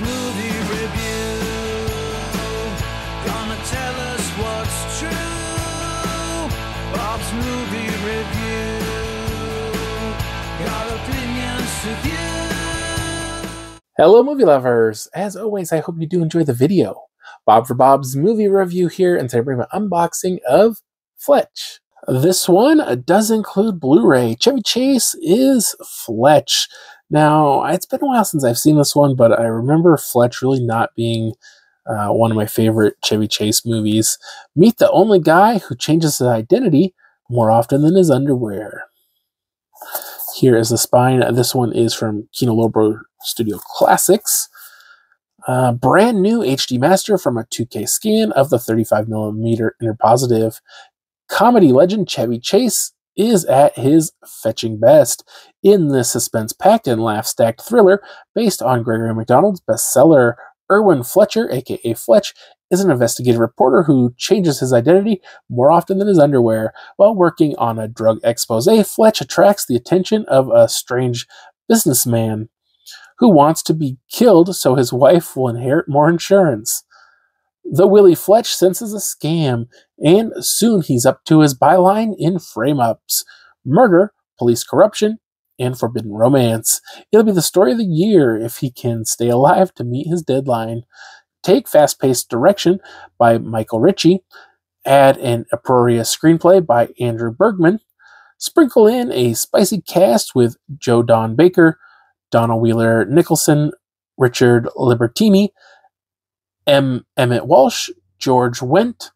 This movie review, gonna tell us what's true. Bob's movie review, got opinions to view. Hello movie lovers, as always I hope you do enjoy the video. Bob for Bob's movie review here, and today we're unboxing of Fletch. This one does include Blu-ray. Chevy Chase is Fletch. Now, it's been a while since I've seen this one, but I remember Fletch really not being one of my favorite Chevy Chase movies. Meet the only guy who changes his identity more often than his underwear. Here is the spine. This one is from Kino Lorber Studio Classics. Brand new HD master from a 2K scan of the 35mm interpositive. Comedy legend Chevy Chase is at his fetching best in this suspense-packed and laugh-stacked thriller based on Gregory McDonald's bestseller. Irwin Fletcher, aka Fletch, is an investigative reporter who changes his identity more often than his underwear. While working on a drug expose, Fletch attracts the attention of a strange businessman who wants to be killed so his wife will inherit more insurance. The Willie Fletch senses a scam, and soon he's up to his byline in frame-ups, murder, police corruption, and forbidden romance. It'll be the story of the year if he can stay alive to meet his deadline. Take fast-paced direction by Michael Ritchie, add an uproarious screenplay by Andrew Bergman, sprinkle in a spicy cast with Joe Don Baker, Dana Wheeler-Nicholson, Richard Libertini, M. Emmet Walsh, George Wendt,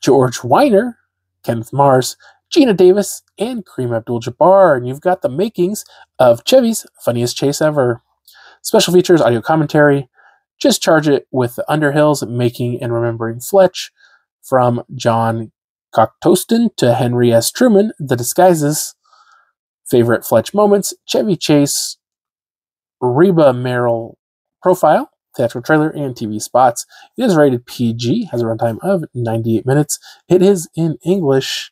George Weiner, Kenneth Mars, Gina Davis, and Kareem Abdul-Jabbar, and you've got the makings of Chevy's funniest chase ever. Special features, audio commentary, Just Charge It with the Underhills, Making and Remembering Fletch, from John Cocktostin to Henry S. Truman, The Disguises, Favorite Fletch Moments, Chevy Chase, Reba Merrill Profile, theatrical trailer, and TV spots. It is rated PG, has a runtime of 98 minutes. It is in English.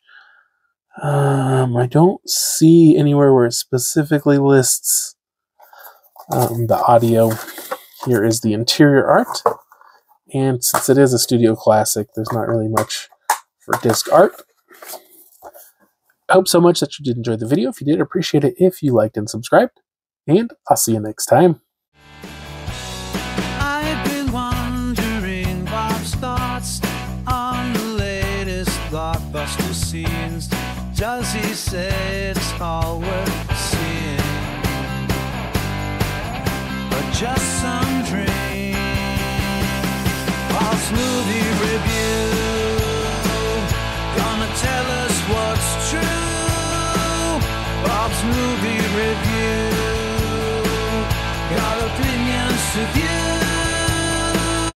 I don't see anywhere where it specifically lists the audio. Here is the interior art. And since it is a studio classic, there's not really much for disc art. I hope so much that you did enjoy the video. If you did, appreciate it if you liked and subscribed. And I'll see you next time. Blockbuster scenes, does he say it's all worth seeing, but just some dreams? Bob's movie review, gonna tell us what's true. Bob's movie review.